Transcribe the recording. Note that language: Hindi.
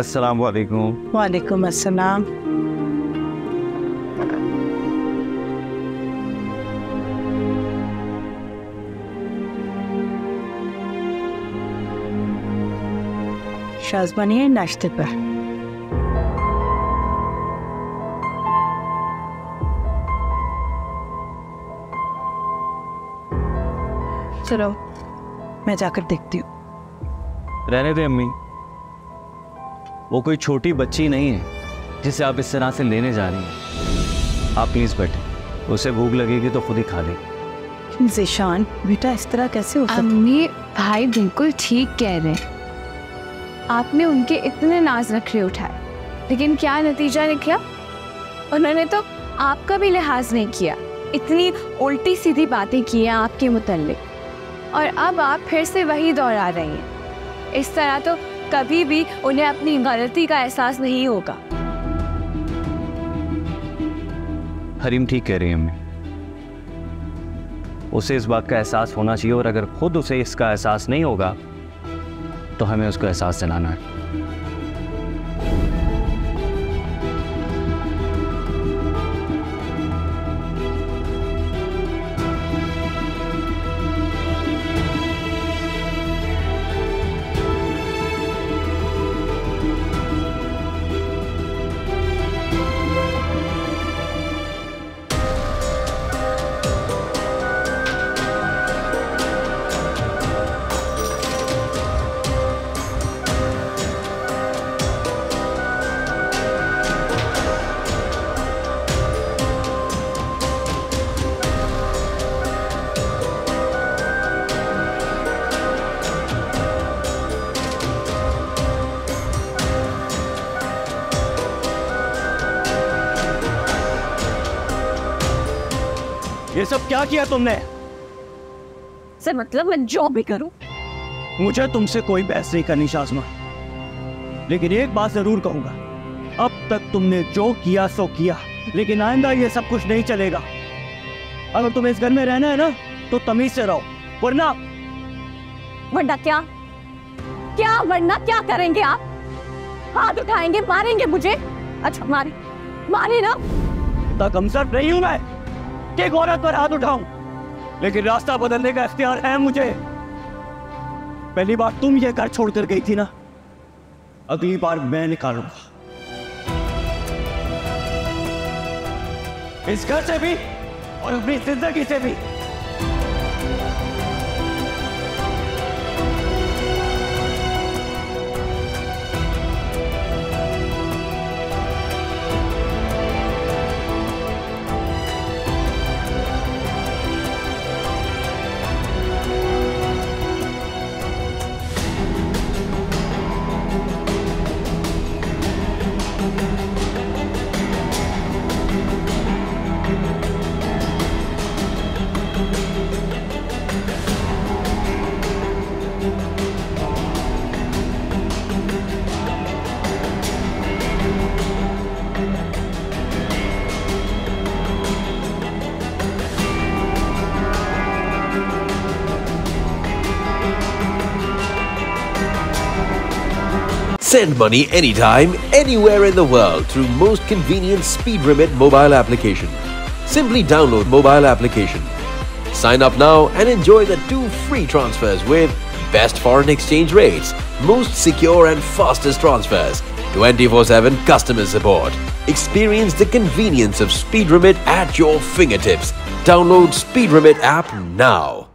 अस्सलाम वालेकुम। वालेकुम अस्सलाम। शाज़बानी है नाश्ते पर। चलो मैं जाकर देखती हूँ। रहने दे अम्मी, वो कोई छोटी बच्ची नहीं है जिसे आप इस तरह से लेने जा रही हैं। आप प्लीज बैठे, उसे भूख लगेगी तो खुद ही खा लेगी। ज़ेशान बेटा, इस तरह कैसे हो सकता? अम्मी भाई बिल्कुल ठीक कह रहे हैं। आपने उनके इतने नाज नखरे उठाए, लेकिन क्या नतीजा निकला? उन्होंने तो आपका भी लिहाज नहीं किया, इतनी उल्टी सीधी बातें की हैं आपके मुतालिक, और अब आप फिर से वही दोहरा रही हैं। इस तरह तो कभी भी उन्हें अपनी गलती का एहसास नहीं होगा। हरीम ठीक कह रही है अम्मी, उसे इस बात का एहसास होना चाहिए, और अगर खुद उसे इसका एहसास नहीं होगा तो हमें उसको एहसास दिलाना है। ये सब क्या किया तुमने? सर मतलब मैं जो भी करूं। मुझे तुमसे कोई बहस नहीं करनी शाज़मा, लेकिन एक बात जरूर कहूंगा, अब तक तुमने जो किया सो किया, लेकिन आइंदा ये सब कुछ नहीं चलेगा। अगर तुम्हें इस घर में रहना है ना तो तमीज से रहो, वरना क्या क्या वरना क्या करेंगे आप? हाथ उठाएंगे, मारेंगे मुझे। अच्छा मारे ना, इतना कमजोर नहीं हूं मैं कि औरत पर हाथ उठाऊं, लेकिन रास्ता बदलने का इख्तियार है मुझे। पहली बार तुम ये घर छोड़कर गई थी ना, अगली बार मैं निकालूंगा इस घर से भी और अपनी जिंदगी से भी। Send money anytime, anywhere in the world through most convenient SpeedRemit mobile application. Simply download mobile application. Sign up now and enjoy the 2 free transfers with best foreign exchange rates, most secure and fastest transfers, 24/7 customer support. Experience the convenience of SpeedRemit at your fingertips. Download SpeedRemit app now.